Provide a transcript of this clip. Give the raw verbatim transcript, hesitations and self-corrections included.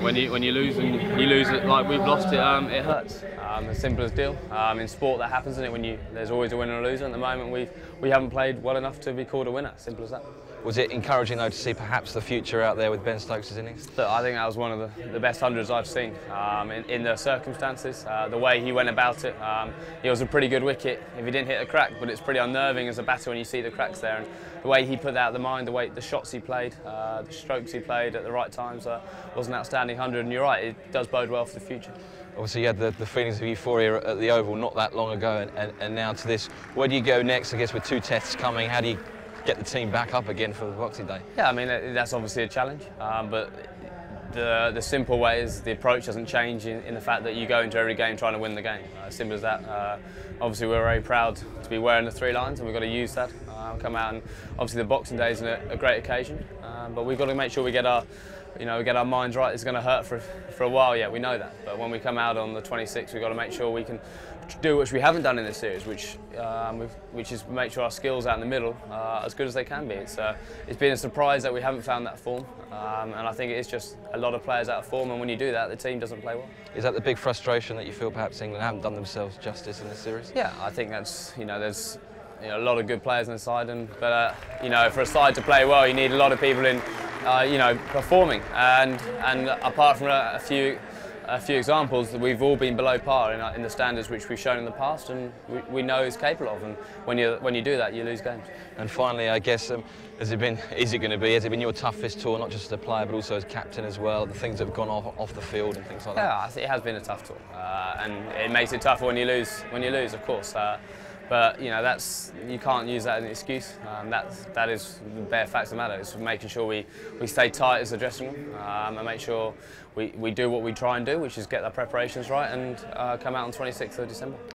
And when you when you lose and you lose it like we've lost it, um, it hurts. Um, as simple as deal. Um, in sport that happens, isn't it? When you there's always a winner and a loser. At the moment we we haven't played well enough to be called a winner. Simple as that. Was it encouraging though to see perhaps the future out there with Ben Stokes' innings? So I think that was one of the, the best hundreds I've seen um, in, in the circumstances. Uh, the way he went about it, um, it was a pretty good wicket if he didn't hit the crack, but it's pretty unnerving as a batter when you see the cracks there. And the way he put that out of the mind, the way the shots he played, uh, the strokes he played at the right times uh, was an outstanding hundred. And you're right, it does bode well for the future. Obviously you had the, the feelings of euphoria at the Oval not that long ago and, and, and now to this. Where do you go next, I guess, with two tests coming? How do you get the team back up again for the Boxing Day? Yeah, I mean, that's obviously a challenge, um, but the, the simple way is the approach doesn't change in, in the fact that you go into every game trying to win the game. Uh, simple as that. Uh, obviously, we're very proud to be wearing the three lines and we've got to use that. Uh, come out and obviously the Boxing Day is a, a great occasion, uh, but we've got to make sure we get our You know, we get our minds right. It's going to hurt for for a while, yeah, we know that. But when we come out on the twenty-sixth, we've got to make sure we can do which we haven't done in this series, which um, we've, which is make sure our skills out in the middle are as good as they can be. It's uh, it's been a surprise that we haven't found that form, um, and I think it is just a lot of players out of form. And when you do that, the team doesn't play well. Is that the big frustration that you feel perhaps England haven't done themselves justice in this series? Yeah, I think that's you know there's. You know, a lot of good players on the side, and but uh, you know, for a side to play well, you need a lot of people in, uh, you know, performing. And and apart from a, a few, a few examples, we've all been below par in, in the standards which we've shown in the past, and we, we know is capable of. And when you when you do that, you lose games. And finally, I guess, um, has it been? Is it going to be? Has it been your toughest tour, not just as a player, but also as captain as well? The things that have gone off off the field and things like that. Yeah, I think it has been a tough tour, uh, and it makes it tougher when you lose. When you lose, of course. Uh, But you know that's you can't use that as an excuse. Um, that that is the bare facts of the matter. It's making sure we we stay tight as a dressing room um, and make sure we we do what we try and do, which is get our preparations right and uh, come out on twenty-sixth of December.